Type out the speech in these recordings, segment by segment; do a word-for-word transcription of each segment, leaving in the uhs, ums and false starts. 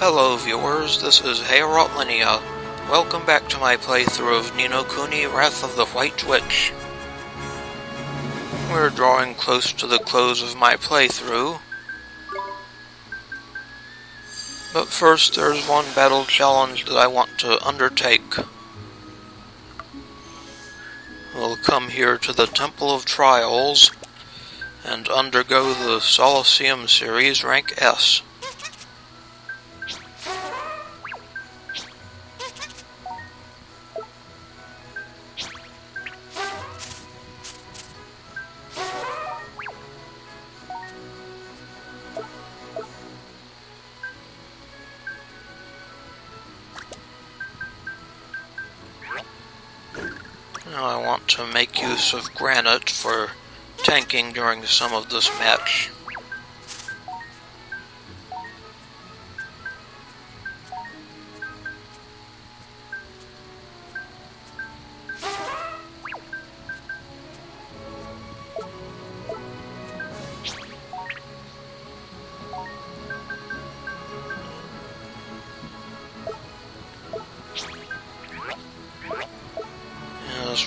Hello viewers, this is HeorotLinea. Welcome back to my playthrough of Ni no Kuni Wrath of the White Witch. We're drawing close to the close of my playthrough. But first there's one battle challenge that I want to undertake. We'll come here to the Temple of Trials and undergo the Solosseum series rank S. I want to make use of granite for tanking during some of this match.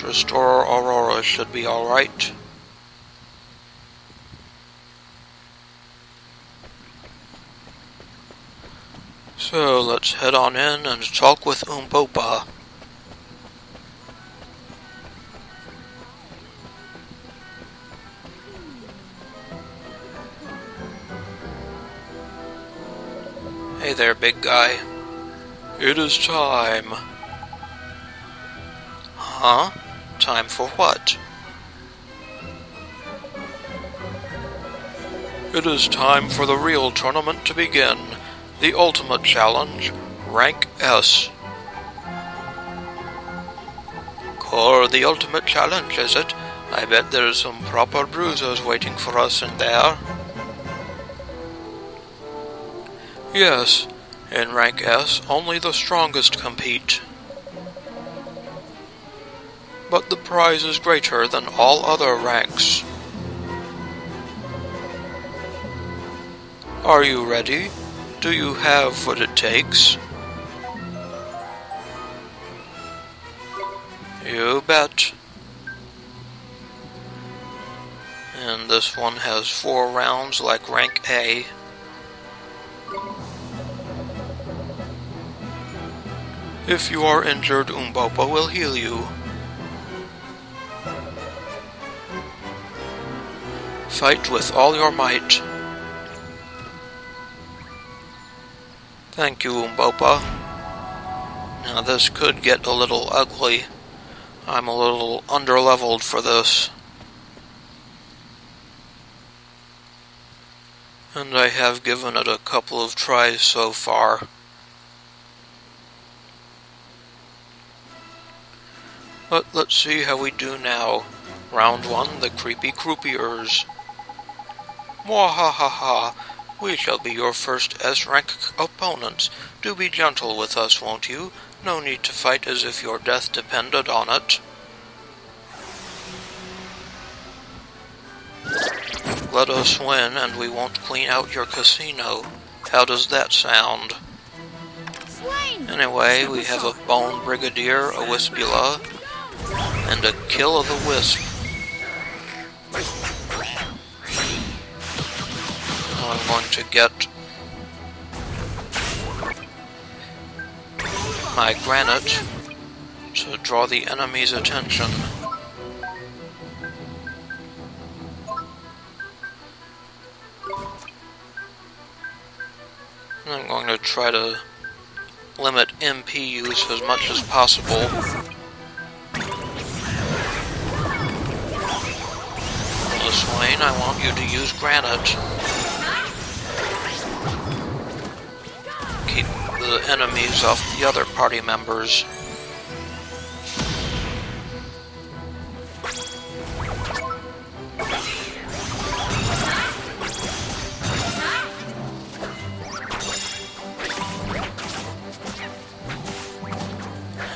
Restorer Aurora should be alright. So let's head on in and talk with Umbopa. Hey there, big guy. It is time. Huh? Time for what? It is time for the real tournament to begin. The ultimate challenge, rank S. Core, the ultimate challenge, is it? I bet there's some proper bruisers waiting for us in there. Yes, in rank S, only the strongest compete. But the prize is greater than all other ranks. Are you ready? Do you have what it takes? You bet. And this one has four rounds like rank A. If you are injured, Umbopa will heal you. Fight with all your might. Thank you, Umbopa. Now this could get a little ugly. I'm a little underleveled for this. And I have given it a couple of tries so far. But let's see how we do now. Round one, the Creepy Croupiers. Mwahahaha, we shall be your first S-rank opponents. Do be gentle with us, won't you? No need to fight as if your death depended on it. Let us win, and we won't clean out your casino. How does that sound? Anyway, we have a Bone Brigadier, a Wispula, and a Kill-o'-the-Wisp. I'm going to get my granite to draw the enemy's attention. And I'm going to try to limit M P use as much as possible. Swaine, I want you to use granite. Keep the enemies off the other party members.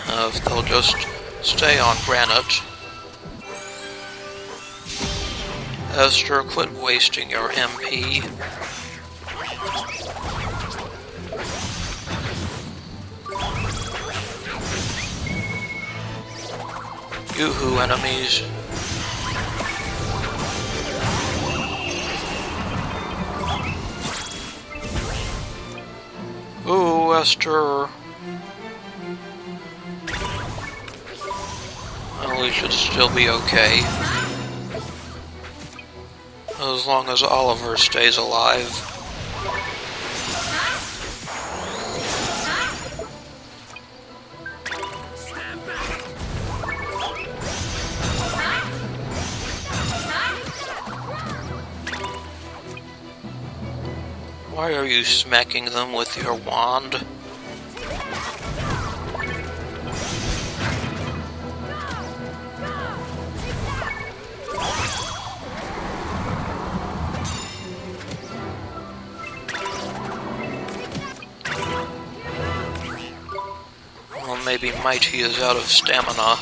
Uh, if they'll just stay on granite. Esther, quit wasting your M P. Yoo-hoo, enemies. Ooh, Esther. Well, we should still be okay. As long as Oliver stays alive. Why are you smacking them with your wand? Well, maybe Mighty is out of stamina.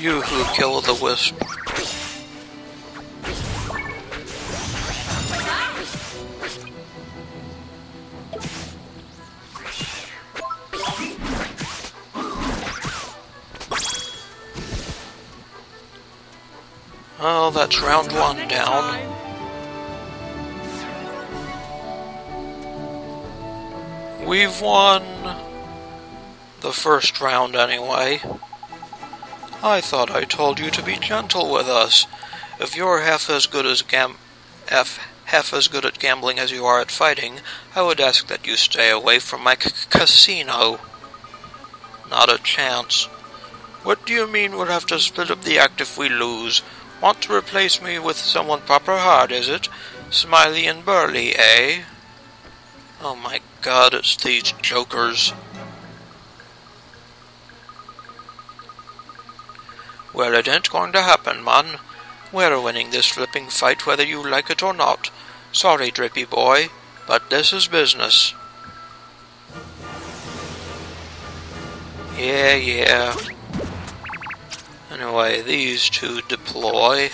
You who kill the wisp. Oh, that's round one down. We've won the first round anyway. I thought I told you to be gentle with us. If you're half as good as gam F half as good at gambling as you are at fighting, I would ask that you stay away from my c casino. Not a chance. What do you mean we'll have to split up the act if we lose? Want to replace me with someone proper hard, is it? Smiley and Burly, eh? Oh my god, it's these jokers. Well, it ain't going to happen, man. We're winning this flipping fight whether you like it or not. Sorry, Drippy boy, but this is business. Yeah, yeah. Anyway, these two deploy.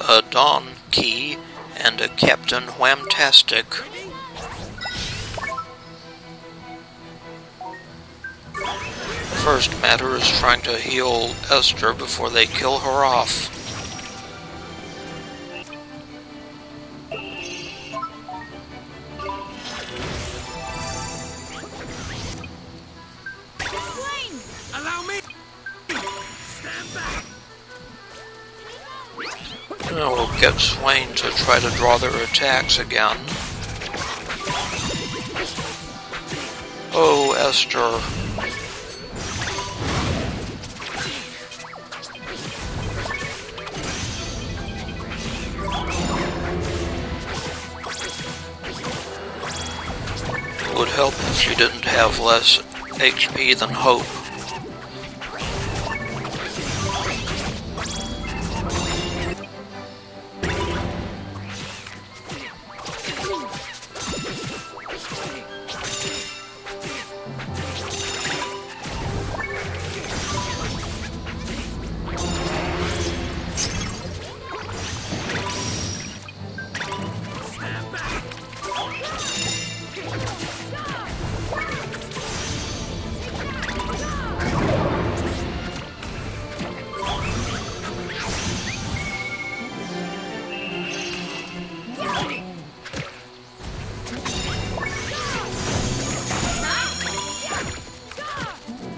A Don Key and a Captain Whamtastic. First matter is trying to heal Esther before they kill her off. Swaine, allow me. Stand back. Now we'll get Swaine to try to draw their attacks again. Oh, Esther. Would help if she didn't have less H P than Hope.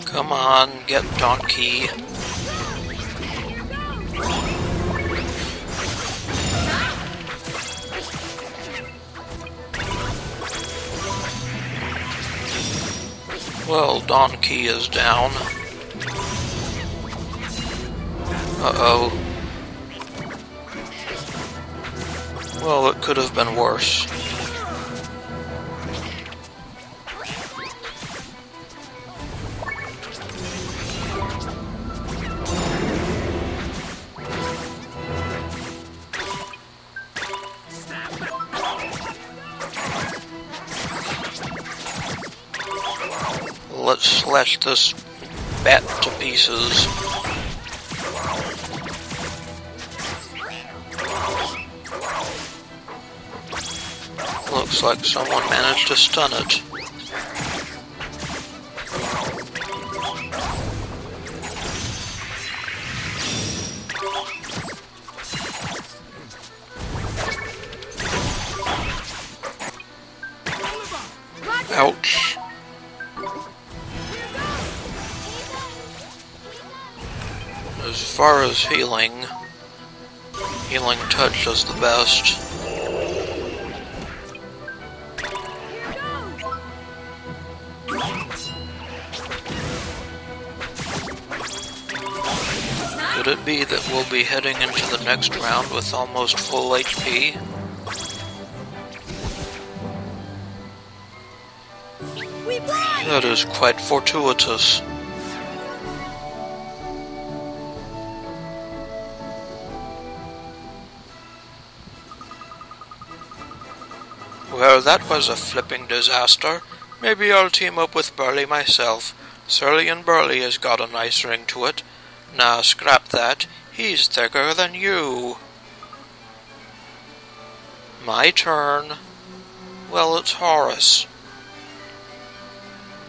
Come on, get Don Key. Well, Don Key is down. Uh-oh. Well, it could have been worse. Let's slash this bat to pieces. Looks like someone managed to stun it. Ouch. As far as healing, Healing Touch does the best. Could it be that we'll be heading into the next round with almost full H P? That is quite fortuitous. Well, that was a flipping disaster. Maybe I'll team up with Burly myself. Surly and Burly has got a nice ring to it. Nah, scrap that. He's thicker than you. My turn. Well, it's Horace.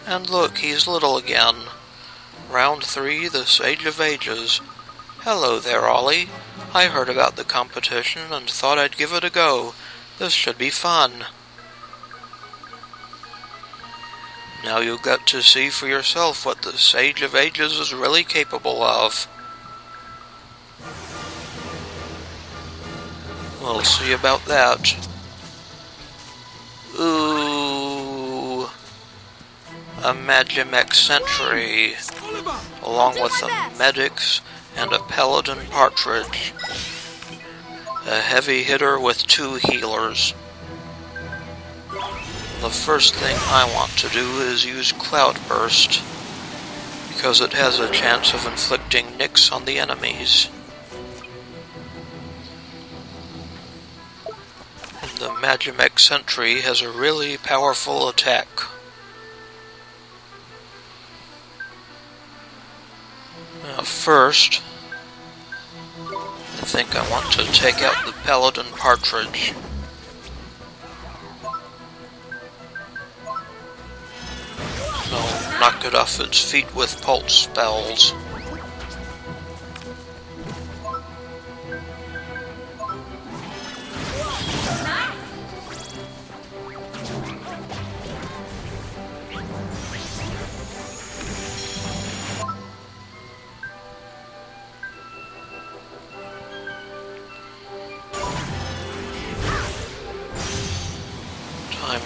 And look, he's little again. Round three, the Sage of Ages. Hello there, Ollie. I heard about the competition and thought I'd give it a go. This should be fun. Now you'll get to see for yourself what the Sage of Ages is really capable of. We'll see about that. Ooh. A Magimech Sentry, along with a Medixx and a Paladin Partridge. A heavy hitter with two healers. The first thing I want to do is use Cloudburst, because it has a chance of inflicting nicks on the enemies. And the Magimech Sentry has a really powerful attack. Now first, I think I want to take out the Paladin Partridge. I'll knock it off its feet with Pulse Spells.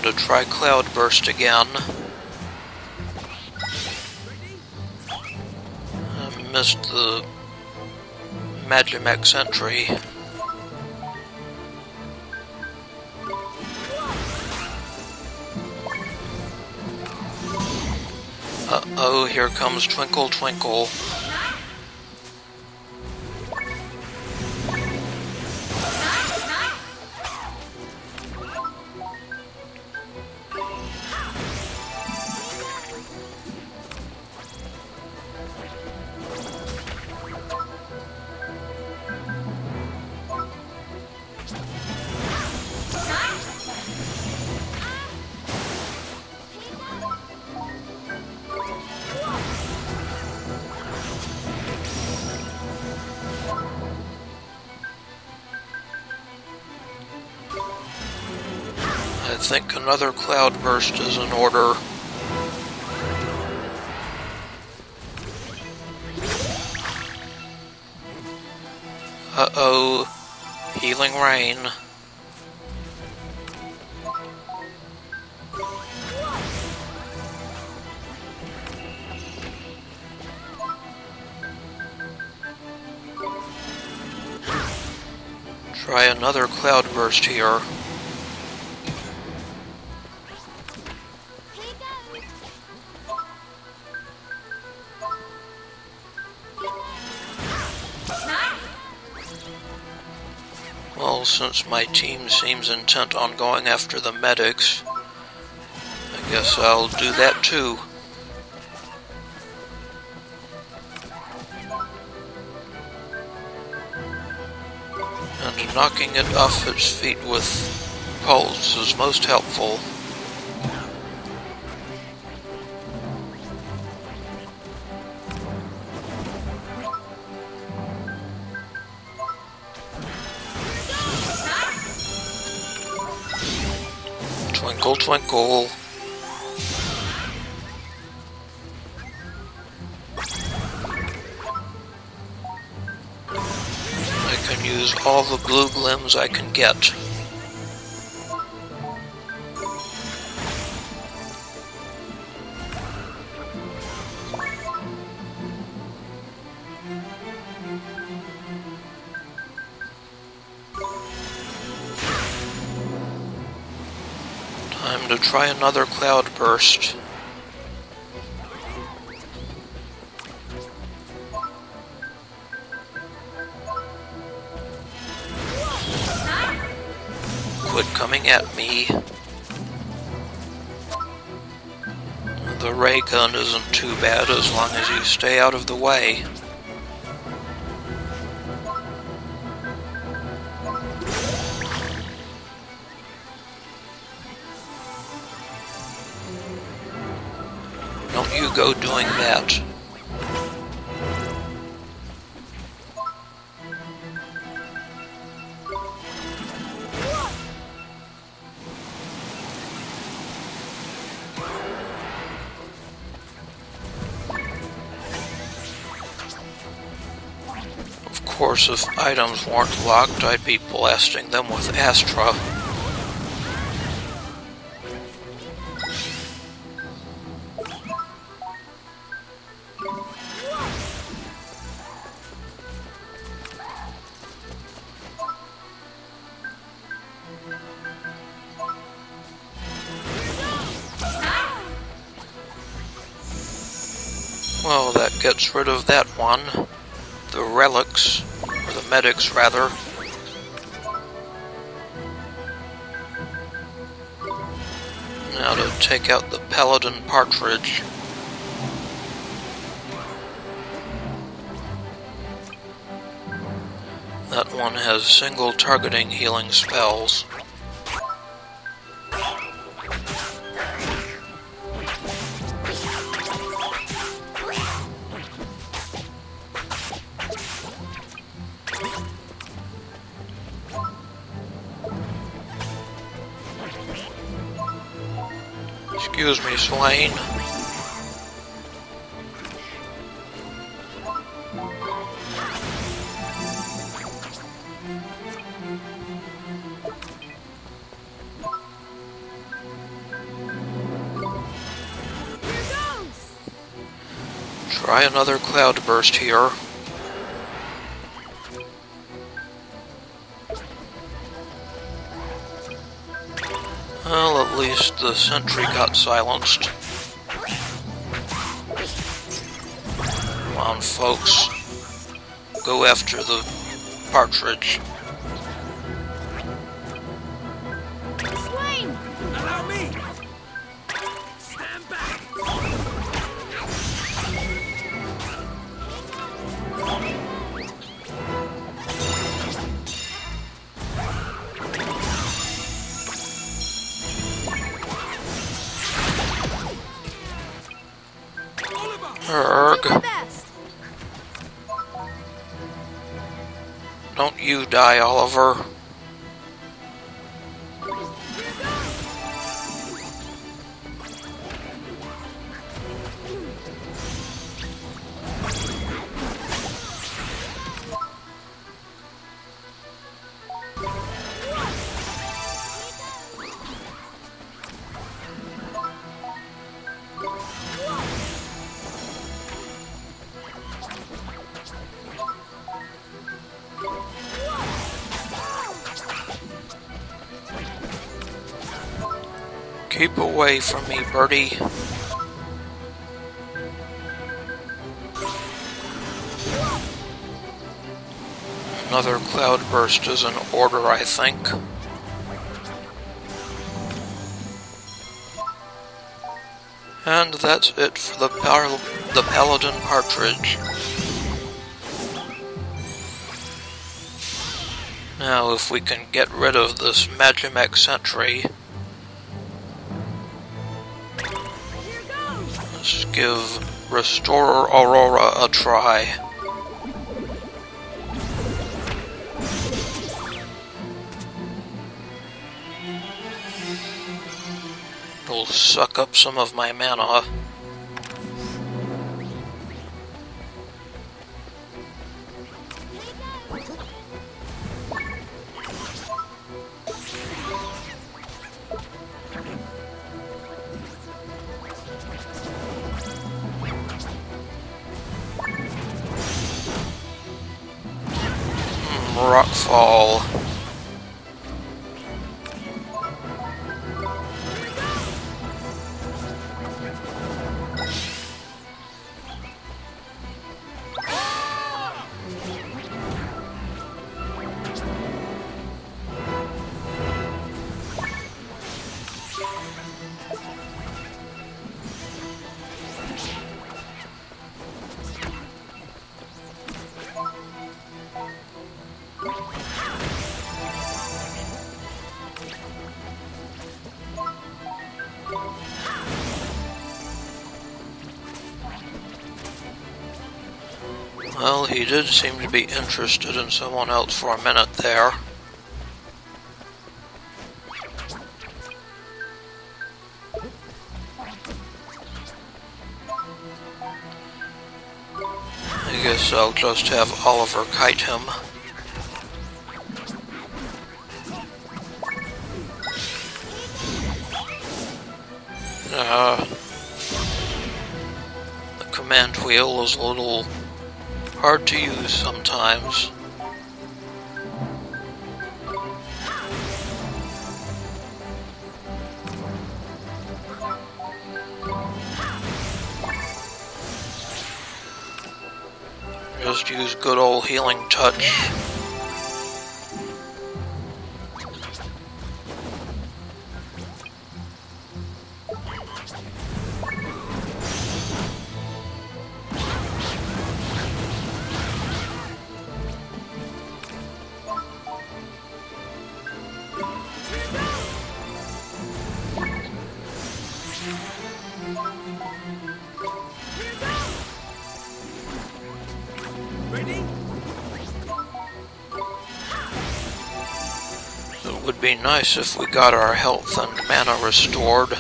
To try Cloudburst again. I missed the Magimech Sentry. Uh oh, here comes Twinkle Twinkle. I think another Cloudburst is in order. Uh-oh, Healing Rain. Try another Cloudburst here. Since my team seems intent on going after the Medixx, I guess I'll do that too. And knocking it off its feet with Pulse is most helpful. Twinkle, twinkle. I can use all the blue glims I can get. Time to try another Cloudburst. Quit coming at me. The ray gun isn't too bad as long as you stay out of the way. Don't you go doing that. Of course, if items weren't locked, I'd be blasting them with Astra. Well, that gets rid of that one. The relics, or the Medixx rather. Now to take out the Paladin Partridge. That one has single targeting healing spells. Excuse me, Swaine. Try another Cloudburst here. Well, at least the sentry got silenced. Come on, folks. Go after the Partridge. Swaine! Allow me! Stand back! Don't you die, Oliver. Keep away from me, birdie. Another Cloudburst is in order, I think. And that's it for the, pal the Paladin Partridge. Now if we can get rid of this Magimech Sentry, let's give Restorer Aurora a try. It'll suck up some of my mana. Rockfall. Well, he did seem to be interested in someone else for a minute there. I guess I'll just have Oliver kite him. Uh, the command wheel is a little hard to use sometimes. Just use good old Healing Touch. Be nice if we got our health and mana restored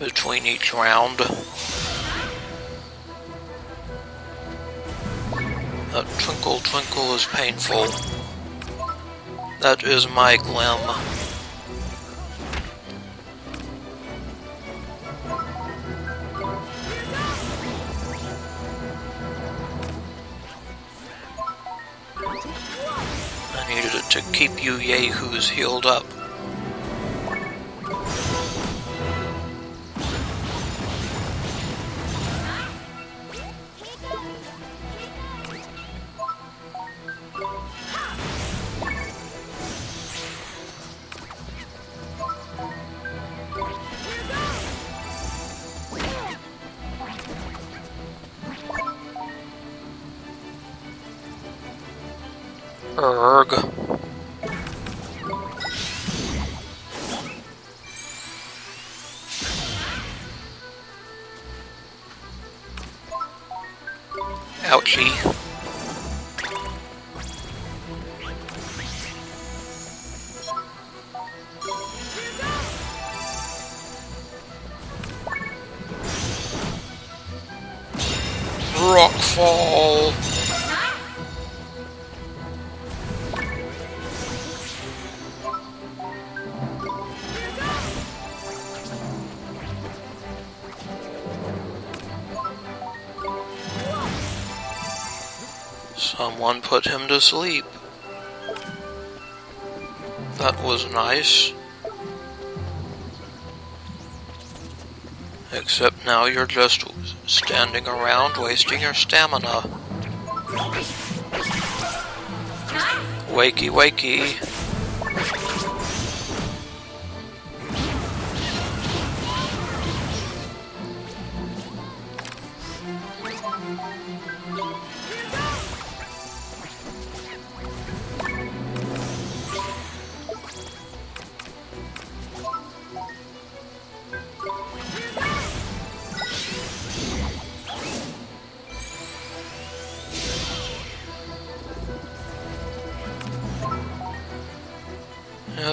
between each round. That Twinkle Twinkle is painful. That is my glim. To keep you yahoos healed up. Erg. Ouchie. Rockfall. Someone put him to sleep. That was nice. Except now you're just standing around wasting your stamina. Wakey, wakey.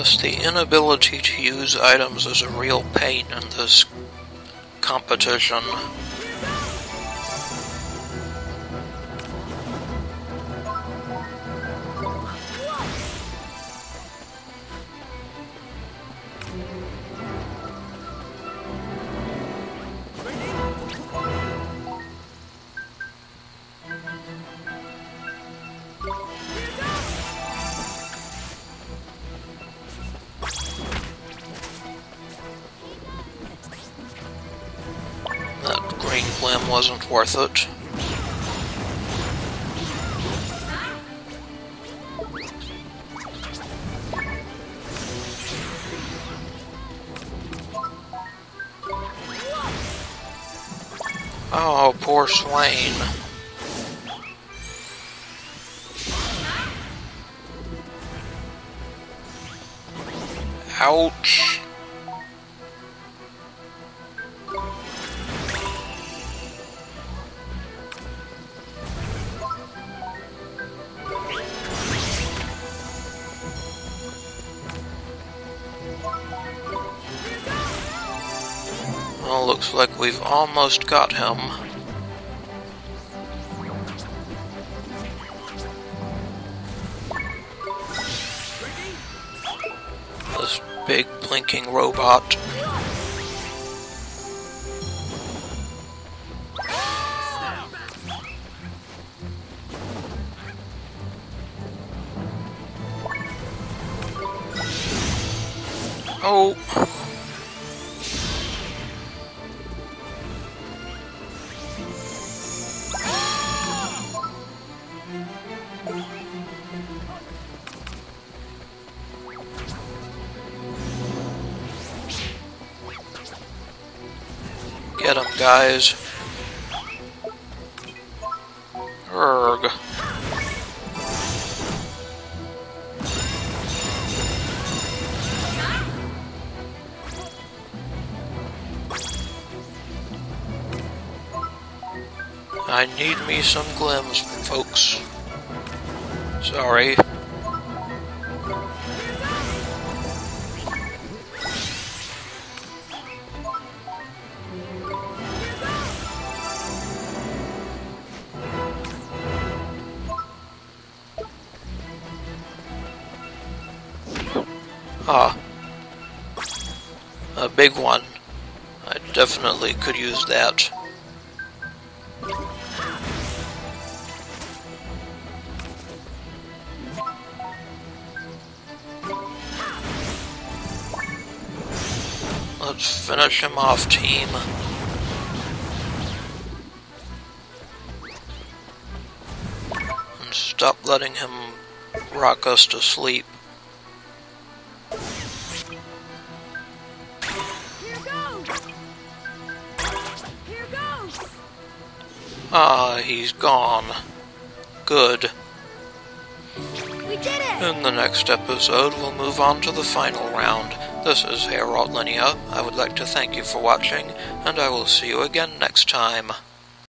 Yes, the inability to use items is a real pain in this competition. Wasn't worth it. Oh, poor Swaine. Ouch. Looks like we've almost got him. This big blinking robot. Oh. Get him, guys. Erg. I need me some glims, folks. Sorry. Ah, a big one. I definitely could use that. Let's finish him off, team. And stop letting him rock us to sleep. Ah, he's gone. Good. We did it! In the next episode, we'll move on to the final round. This is HeorotLinea. I would like to thank you for watching, and I will see you again next time.